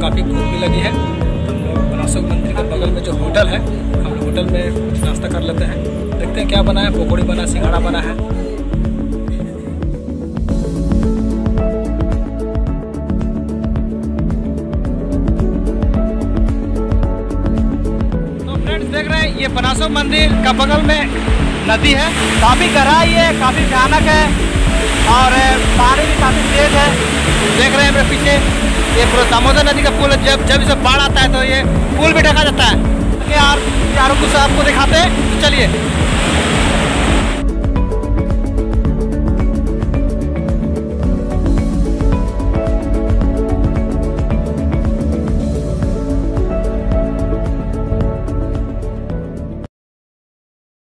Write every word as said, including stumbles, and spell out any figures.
काफ़ी भूख भी लगी है। तो हम लोग बनासुर मंदिर के बगल में जो होटल है, हम लोग होटल में नाश्ता कर लेते हैं। देखते हैं क्या बना है। पकौड़ी बना, सिंघाड़ा बना है। तो फ्रेंड्स देख रहे हैं, ये बनासुर मंदिर का बगल में नदी है। काफ़ी गहराई है, काफ़ी भयानक है और पानी भी काफ़ी तेज है। देख रहे हैं मेरे पीछे ये पूरा दामोदर नदी का पुल है। जब जब इसे बाढ़ आता है तो ये पुल भी ढका जाता है। यार यारों को आपको दिखाते हैं, तो चलिए।